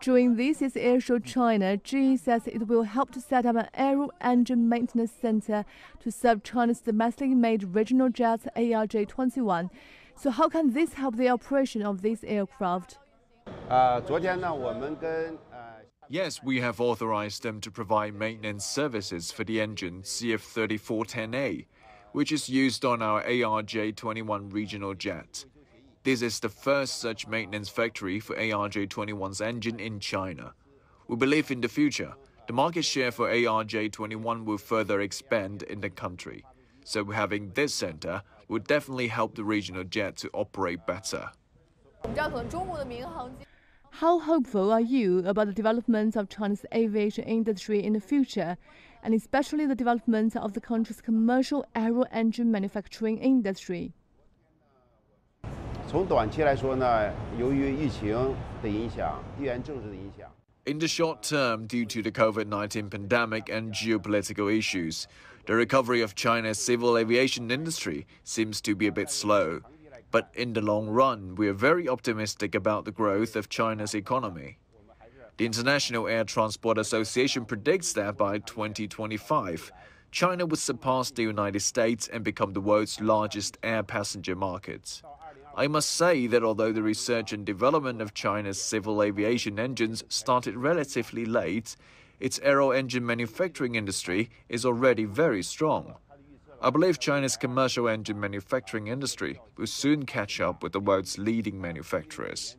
During this year's airshow China, GE says it will help to set up an aero engine maintenance center to serve China's domestically made regional jets ARJ21. So how can this help the operation of these aircraft? Yes, we have authorized them to provide maintenance services for the engine CF3410A, which is used on our ARJ21 regional jet. This is the first such maintenance factory for ARJ21's engine in China. We believe in the future, the market share for ARJ21 will further expand in the country. So having this center would definitely help the regional jet to operate better. How hopeful are you about the developments of China's aviation industry in the future, and especially the development of the country's commercial aero engine manufacturing industry? In the short term, due to the COVID-19 pandemic and geopolitical issues, the recovery of China's civil aviation industry seems to be a bit slow. But in the long run, we are very optimistic about the growth of China's economy. The International Air Transport Association predicts that by 2025, China would surpass the United States and become the world's largest air passenger market. I must say that although the research and development of China's civil aviation engines started relatively late, its aero engine manufacturing industry is already very strong. I believe China's commercial engine manufacturing industry will soon catch up with the world's leading manufacturers.